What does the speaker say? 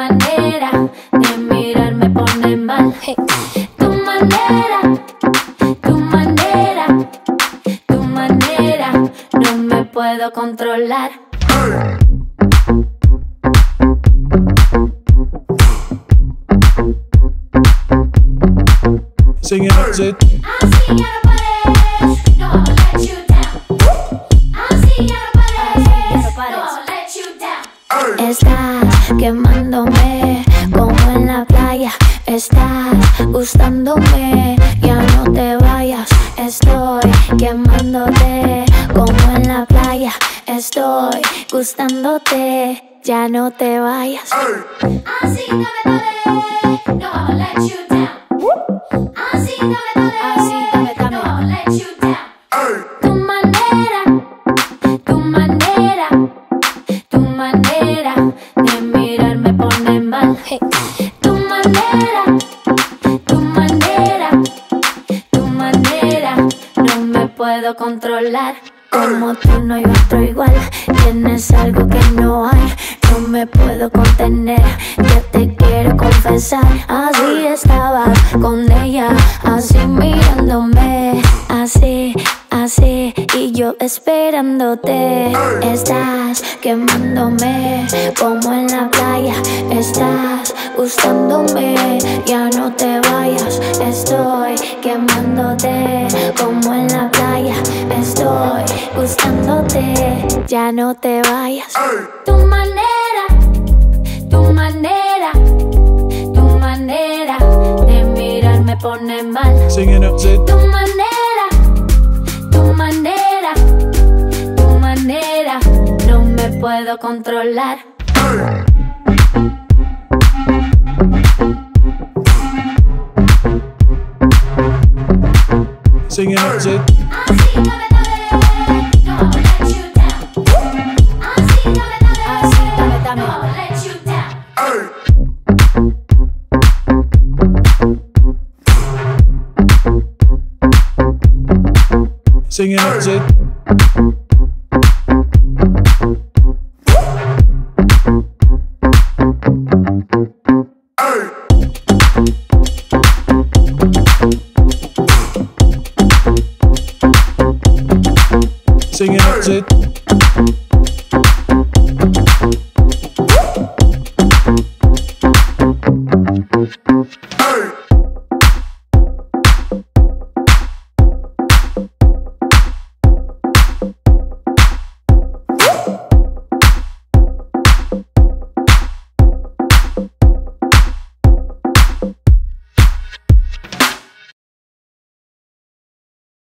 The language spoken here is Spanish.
manera de mirar me pone mal. Tu manera, no me puedo controlar. Sing it, that's it. I'll sing it out of my head. No, I'll let you down. I'll sing it out of my head. No, I'll let you down. Estás quemándome como en la playa. Estás gustándome, ya no te vayas. Estoy quemándote como en la playa. Estoy gustándote, ya no te vayas. I'll sing it out of my head. No, I'll let you down. De mirar me pone mal. Tu manera, no me puedo controlar. Como tú no hay otro igual. Tienes algo que no hay, no me puedo contener. Ya te quiero confesar. Así estaba con ella, así mirándome, así, así, y yo esperándote. Estás quemándome como en la playa. Estás gustándome, ya no te vayas. Estoy quemándote como en la playa. Estoy gustándote, ya no te vayas. Tu manera de mirar me pone mal. Tu manera, tu manera, no me puedo controlar. Sing it, that's it. Sing it, that's it. Sing it, that's it.